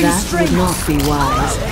That would not be wise.